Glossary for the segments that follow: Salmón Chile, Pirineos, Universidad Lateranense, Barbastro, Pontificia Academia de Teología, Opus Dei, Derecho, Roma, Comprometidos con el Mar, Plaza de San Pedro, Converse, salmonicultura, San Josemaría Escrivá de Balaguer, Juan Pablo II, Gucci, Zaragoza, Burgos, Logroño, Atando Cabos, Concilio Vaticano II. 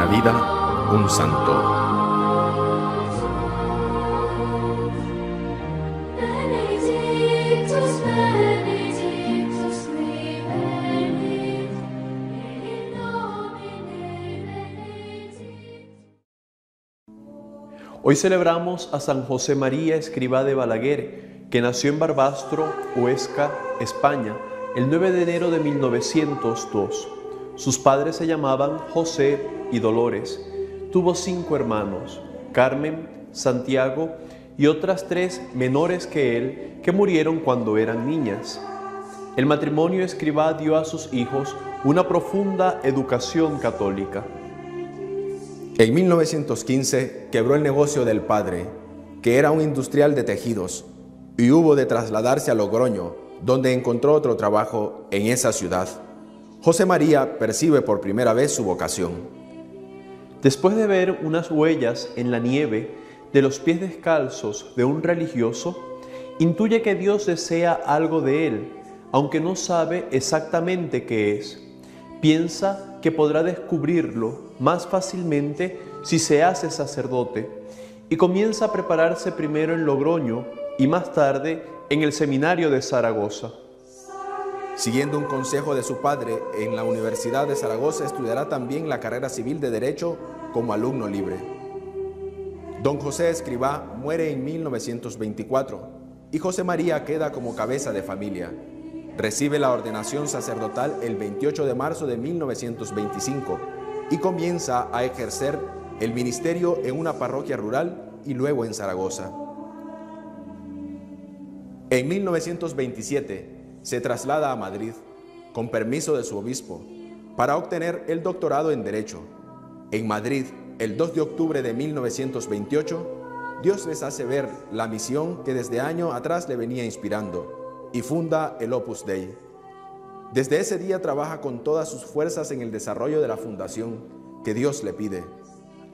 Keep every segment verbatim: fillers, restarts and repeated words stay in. una vida, un santo. Hoy celebramos a San Josemaría Escrivá de Balaguer, que nació en Barbastro, Huesca, España, el nueve de enero de mil novecientos dos. Sus padres se llamaban José y Dolores. Tuvo cinco hermanos, Carmen, Santiago y otras tres menores que él, que murieron cuando eran niñas. El matrimonio Escrivá dio a sus hijos una profunda educación católica. En mil novecientos quince quebró el negocio del padre, que era un industrial de tejidos, y hubo de trasladarse a Logroño, donde encontró otro trabajo en esa ciudad. Josemaría percibe por primera vez su vocación. Después de ver unas huellas en la nieve de los pies descalzos de un religioso, intuye que Dios desea algo de él, aunque no sabe exactamente qué es. Piensa que podrá descubrirlo más fácilmente si se hace sacerdote, y comienza a prepararse primero en Logroño y más tarde en el seminario de Zaragoza. Siguiendo un consejo de su padre, en la Universidad de Zaragoza estudiará también la carrera civil de Derecho como alumno libre. Don José Escrivá muere en mil novecientos veinticuatro y Josemaría queda como cabeza de familia. Recibe la ordenación sacerdotal el veintiocho de marzo de mil novecientos veinticinco y comienza a ejercer el ministerio en una parroquia rural y luego en Zaragoza. En mil novecientos veintisiete se traslada a Madrid, con permiso de su obispo, para obtener el doctorado en Derecho. En Madrid, el dos de octubre de mil novecientos veintiocho, Dios les hace ver la misión que desde años atrás le venía inspirando y funda el Opus Dei. Desde ese día trabaja con todas sus fuerzas en el desarrollo de la fundación que Dios le pide,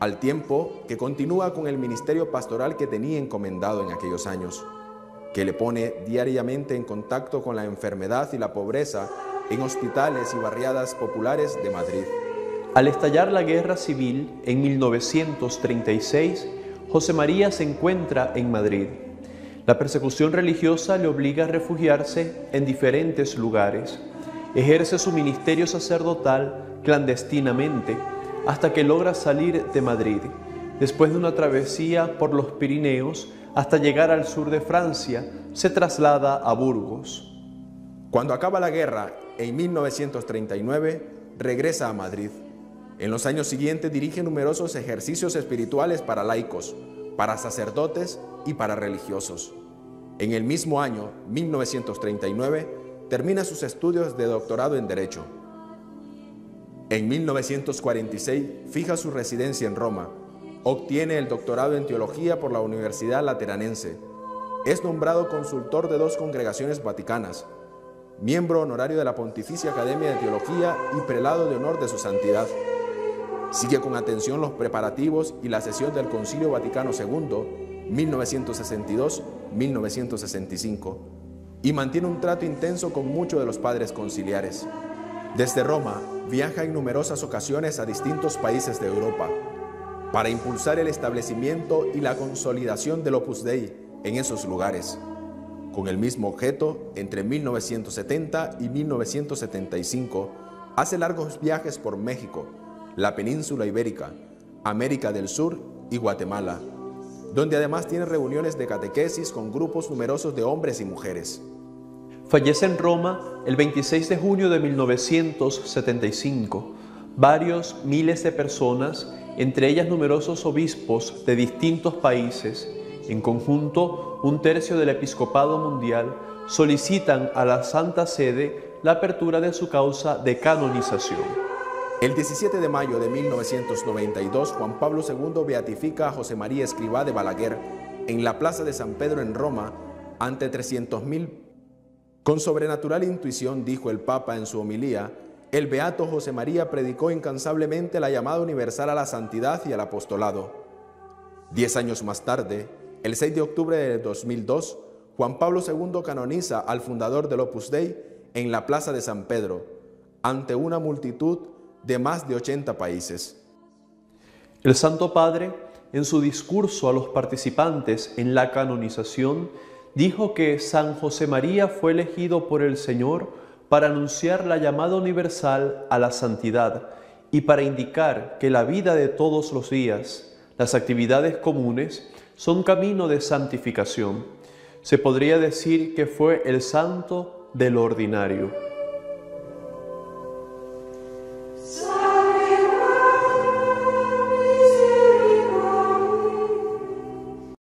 al tiempo que continúa con el ministerio pastoral que tenía encomendado en aquellos años, que le pone diariamente en contacto con la enfermedad y la pobreza en hospitales y barriadas populares de Madrid. Al estallar la Guerra Civil en mil novecientos treinta y seis, Josemaría se encuentra en Madrid. La persecución religiosa le obliga a refugiarse en diferentes lugares. Ejerce su ministerio sacerdotal clandestinamente hasta que logra salir de Madrid, después de una travesía por los Pirineos hasta llegar al sur de Francia. Se traslada a Burgos. Cuando acaba la guerra, en mil novecientos treinta y nueve, regresa a Madrid. En los años siguientes dirige numerosos ejercicios espirituales para laicos, para sacerdotes y para religiosos. En el mismo año, mil novecientos treinta y nueve, termina sus estudios de doctorado en Derecho. En mil novecientos cuarenta y seis fija su residencia en Roma. Obtiene el doctorado en Teología por la Universidad Lateranense. Es nombrado consultor de dos congregaciones vaticanas, miembro honorario de la Pontificia Academia de Teología y prelado de honor de su santidad. Sigue con atención los preparativos y la sesión del Concilio Vaticano segundo, mil novecientos sesenta y dos a mil novecientos sesenta y cinco. Y mantiene un trato intenso con muchos de los padres conciliares. Desde Roma, viaja en numerosas ocasiones a distintos países de Europa para impulsar el establecimiento y la consolidación del Opus Dei en esos lugares, con el mismo objeto. Entre mil novecientos setenta y mil novecientos setenta y cinco, hace largos viajes por México, la península ibérica, América del Sur y Guatemala, donde además tiene reuniones de catequesis con grupos numerosos de hombres y mujeres. Fallece en Roma el veintiséis de junio de mil novecientos setenta y cinco. Varios miles de personas, entre ellas numerosos obispos de distintos países, en conjunto un tercio del episcopado mundial, solicitan a la Santa Sede la apertura de su causa de canonización. El diecisiete de mayo de mil novecientos noventa y dos, Juan Pablo segundo beatifica a Josemaría Escrivá de Balaguer en la Plaza de San Pedro en Roma ante trescientos mil. Con sobrenatural intuición, dijo el Papa en su homilía, el beato Josemaría predicó incansablemente la llamada universal a la santidad y al apostolado. Diez años más tarde, el seis de octubre de dos mil dos, Juan Pablo segundo canoniza al fundador del Opus Dei en la Plaza de San Pedro ante una multitud de más de ochenta países. El Santo Padre, en su discurso a los participantes en la canonización, dijo que San Josemaría fue elegido por el Señor para anunciar la llamada universal a la santidad y para indicar que la vida de todos los días, las actividades comunes, son camino de santificación. Se podría decir que fue el santo del ordinario.